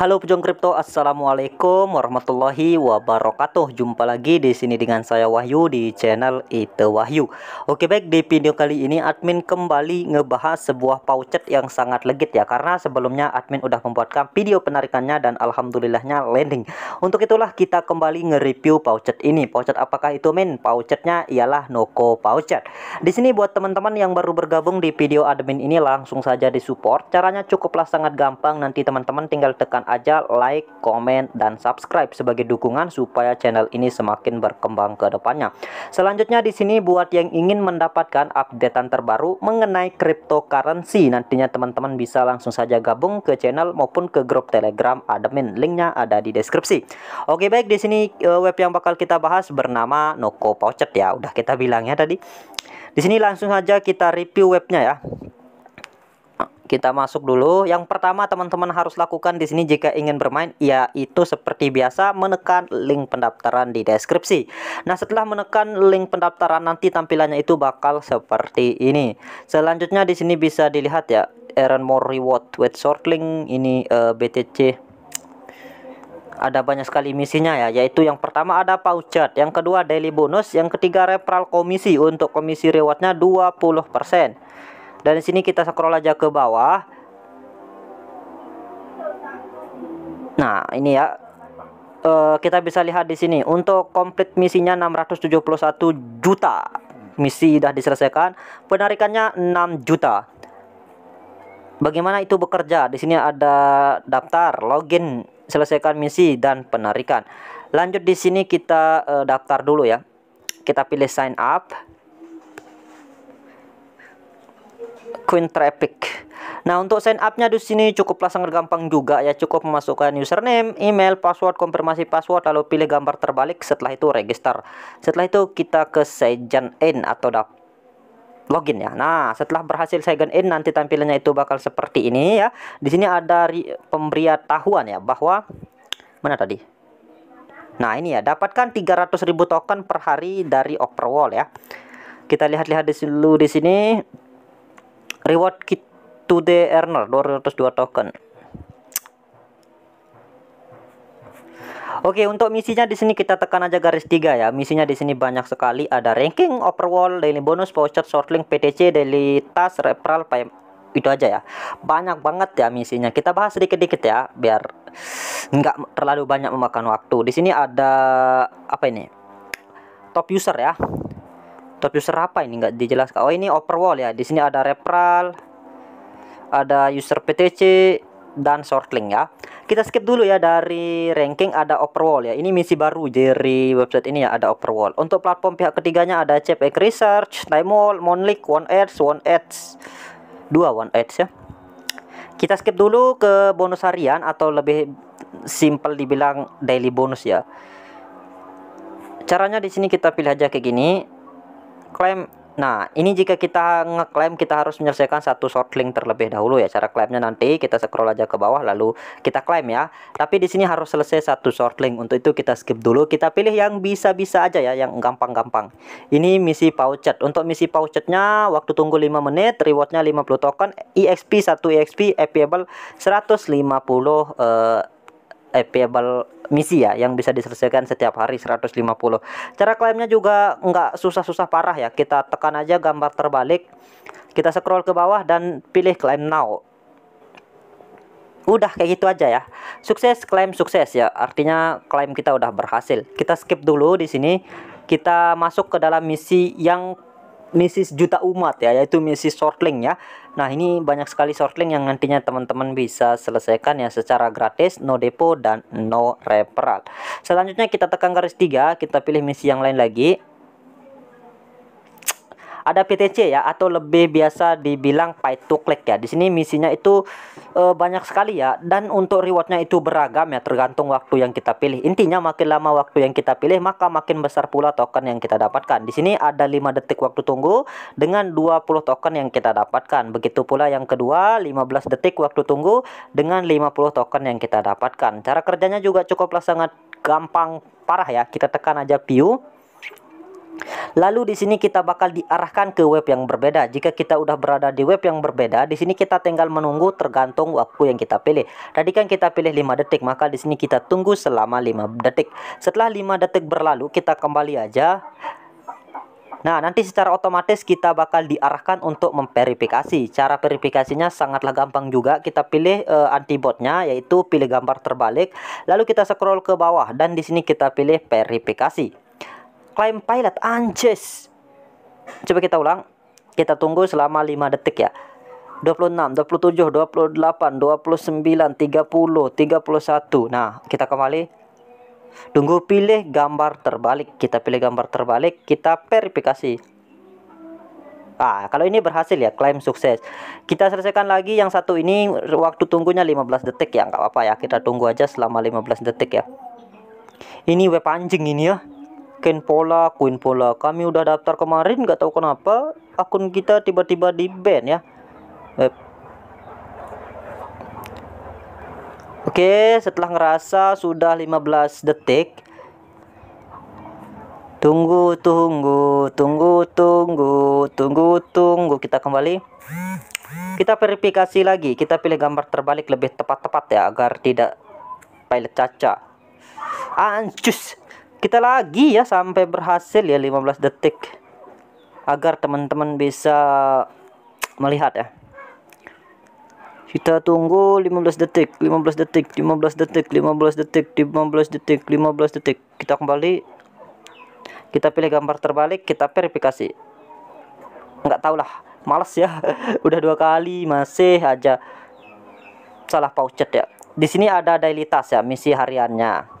Halo pejuang kripto, assalamualaikum warahmatullahi wabarakatuh. Jumpa lagi di sini dengan saya Wahyu di channel Itu Wahyu. Oke, baik, di video kali ini admin kembali ngebahas sebuah paucet yang sangat legit ya, karena sebelumnya admin udah membuatkan video penarikannya dan alhamdulillahnya landing. Untuk itulah kita kembali nge-review paucet ini. Paucet apakah itu, men? Paucetnya ialah Nokofaucet. Di sini buat teman-teman yang baru bergabung di video admin ini langsung saja disupport. Caranya cukuplah sangat gampang, nanti teman-teman tinggal tekan aja like, komen, dan subscribe sebagai dukungan supaya channel ini semakin berkembang ke depannya. Selanjutnya di sini buat yang ingin mendapatkan updatean terbaru mengenai cryptocurrency, nantinya teman-teman bisa langsung saja gabung ke channel maupun ke grup Telegram admin. Linknya ada di deskripsi. Oke, baik, di sini web yang bakal kita bahas bernama Nokofaucet ya. Udah kita bilangnya tadi. Di sini langsung saja kita review webnya ya. Kita masuk dulu. Yang pertama teman-teman harus lakukan di sini jika ingin bermain yaitu seperti biasa menekan link pendaftaran di deskripsi. Nah, setelah menekan link pendaftaran nanti tampilannya itu bakal seperti ini. Selanjutnya di sini bisa dilihat ya, earn more reward with short link ini BTC. Ada banyak sekali misinya ya, yaitu yang pertama ada paucet, yang kedua daily bonus, yang ketiga referral komisi. Untuk komisi rewardnya 20%. Dan di sini kita scroll aja ke bawah. Nah, ini ya. Kita bisa lihat di sini untuk komplit misinya 671 juta. Misi sudah diselesaikan, penarikannya 6 juta. Bagaimana itu bekerja? Di sini ada daftar, login, selesaikan misi dan penarikan. Lanjut di sini kita daftar dulu ya. Kita pilih sign up. Queen traffic. Nah, untuk sign up-nya di sini cukuplah sangat gampang juga ya, cukup memasukkan username, email, password, konfirmasi password, lalu pilih gambar terbalik, setelah itu register. Setelah itu kita ke sign in atau login ya. Nah, setelah berhasil sign in nanti tampilannya itu bakal seperti ini ya. Di sini ada pemberitahuan ya bahwa mana tadi? Nah, ini ya, dapatkan 300.000 token per hari dari Offerwall ya. Kita lihat-lihat dulu di sini. Reward kit to the earner 202 token. Oke, untuk misinya di sini kita tekan aja garis 3 ya. Misinya di sini banyak sekali, ada ranking, Offerwall, daily bonus, voucher, shortlink, PTC, daily task, referral, itu aja ya. Banyak banget ya misinya. Kita bahas sedikit-sedikit ya biar nggak terlalu banyak memakan waktu. Di sini ada apa ini? Top user ya. Top user apa ini nggak dijelaskan. Oh, ini Offerwall ya. Di sini ada referral, ada user PTC dan shortlink ya. Kita skip dulu ya dari ranking, ada Offerwall ya. Ini misi baru dari website ini ya, ada Offerwall. Untuk platform pihak ketiganya ada CPX Research, Timewall, Monlik, One Ads ya. Kita skip dulu ke bonus harian atau lebih simple dibilang daily bonus ya. Caranya di sini kita pilih aja kayak gini. Klaim. Nah, ini jika kita ngeklaim kita harus menyelesaikan satu shortlink terlebih dahulu ya. Cara klaimnya nanti kita scroll aja ke bawah lalu kita klaim ya. Tapi di sini harus selesai satu shortlink. Untuk itu kita skip dulu. Kita pilih yang bisa-bisa aja ya, yang gampang-gampang. Ini misi paucet. Untuk misi paucetnya waktu tunggu 5 menit, rewardnya 50 token, EXP 1 EXP, available 150 available misi ya, yang bisa diselesaikan setiap hari 150. Cara klaimnya juga nggak susah-susah parah ya. Kita tekan aja gambar terbalik, kita scroll ke bawah dan pilih claim now. Udah kayak gitu aja ya. Sukses, klaim sukses ya. Artinya klaim kita udah berhasil. Kita skip dulu di sini. Kita masuk ke dalam misi yang misi sejuta umat ya, yaitu misi shortlink ya. Nah, ini banyak sekali shortlink yang nantinya teman-teman bisa selesaikan ya secara gratis, no depo dan no referral. Selanjutnya kita tekan garis 3, kita pilih misi yang lain lagi. ada BTC ya, atau lebih biasa dibilang pay to click ya. Di sini misinya itu banyak sekali ya, dan untuk rewardnya itu beragam ya, tergantung waktu yang kita pilih. Intinya makin lama waktu yang kita pilih, maka makin besar pula token yang kita dapatkan. Di sini ada 5 detik waktu tunggu dengan 20 token yang kita dapatkan. Begitu pula yang kedua, 15 detik waktu tunggu dengan 50 token yang kita dapatkan. Cara kerjanya juga cukuplah sangat gampang parah ya, kita tekan aja view. Lalu di sini kita bakal diarahkan ke web yang berbeda. Jika kita udah berada di web yang berbeda, di sini kita tinggal menunggu tergantung waktu yang kita pilih. Tadi kan kita pilih 5 detik, maka di sini kita tunggu selama 5 detik. Setelah 5 detik berlalu, kita kembali aja. Nah, nanti secara otomatis kita bakal diarahkan untuk memverifikasi. Cara verifikasinya sangatlah gampang juga. Kita pilih antibotnya, yaitu pilih gambar terbalik. Lalu kita scroll ke bawah, dan di sini kita pilih verifikasi. Klaim pilot, anjis. Coba kita ulang. Kita tunggu selama 5 detik ya. 26, 27, 28, 29, 30, 31. Nah, kita kembali. Tunggu pilih gambar terbalik. Kita pilih gambar terbalik, kita verifikasi. Ah, kalau ini berhasil ya, klaim sukses. Kita selesaikan lagi yang satu ini, waktu tunggunya 15 detik ya, nggak apa-apa ya, kita tunggu aja selama 15 detik ya. Ini web anjing ini ya. Koin pola, kami udah daftar kemarin, nggak tahu kenapa akun kita tiba-tiba di ban ya. Web. Oke, setelah ngerasa sudah 15 detik. Tunggu, kita kembali. Kita verifikasi lagi, kita pilih gambar terbalik lebih tepat-tepat ya, agar tidak pilot caca. Ancus. Kita lagi ya sampai berhasil ya 15 detik. Agar teman-teman bisa melihat ya. Kita tunggu 15 detik. Kita kembali. Kita pilih gambar terbalik, kita verifikasi. Nggak tahu lah, males ya. Udah 2 kali masih aja salah paucet ya. Di sini ada daily task ya, misi hariannya.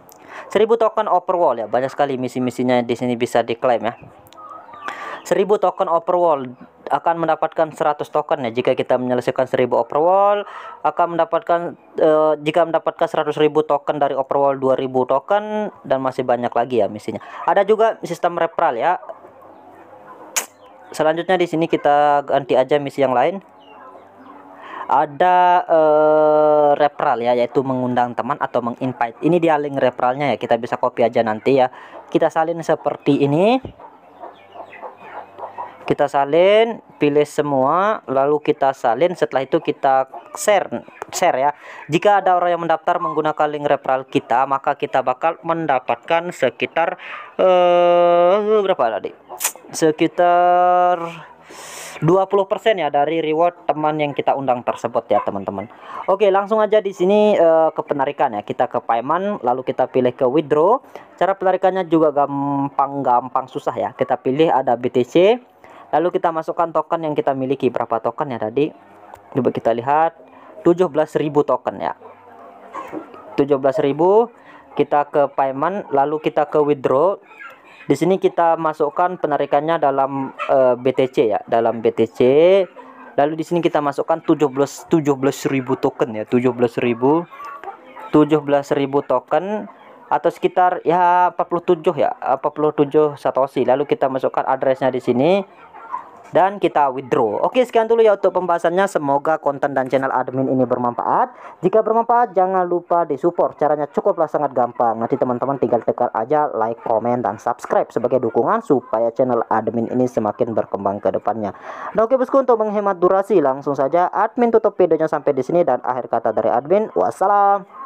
1000 token Offerwall ya. Banyak sekali misi-misinya di sini bisa diklaim ya. 1000 token Offerwall akan mendapatkan 100 token ya. Jika kita menyelesaikan 1000 Offerwall akan mendapatkan jika mendapatkan 100.000 token dari Offerwall 2000 token, dan masih banyak lagi ya misinya. Ada juga sistem referral ya. Selanjutnya di sini kita ganti aja misi yang lain. Ada referral ya, yaitu mengundang teman atau menginvite. Ini dia link referralnya ya, kita bisa copy aja nanti ya. Kita salin seperti ini. Kita salin, pilih semua, lalu kita salin. Setelah itu kita share ya. Jika ada orang yang mendaftar menggunakan link referral kita, maka kita bakal mendapatkan sekitar berapa tadi? Sekitar 20% ya dari reward teman yang kita undang tersebut ya, teman-teman. Oke, langsung aja di sini ke penarikan ya. Kita ke payment, lalu kita pilih ke withdraw. Cara penarikannya juga gampang susah ya. Kita pilih ada BTC. Lalu kita masukkan token yang kita miliki. Berapa token ya tadi? Coba kita lihat, 17.000 token ya. 17.000. Kita ke payment, lalu kita ke withdraw. Di sini kita masukkan penarikannya dalam BTC ya, dalam BTC. Lalu di sini kita masukkan 17.000 token ya, 17.000 token. Atau sekitar ya 47 satoshi. Lalu kita masukkan address-nya di sini dan kita withdraw. Oke, sekian dulu ya untuk pembahasannya. Semoga konten dan channel admin ini bermanfaat. Jika bermanfaat, jangan lupa disupport. Caranya cukuplah sangat gampang. Nanti teman-teman tinggal tekan aja like, komen, dan subscribe sebagai dukungan supaya channel admin ini semakin berkembang ke depannya. Nah, oke bosku, untuk menghemat durasi langsung saja admin tutup videonya sampai di sini, dan akhir kata dari admin, wassalam.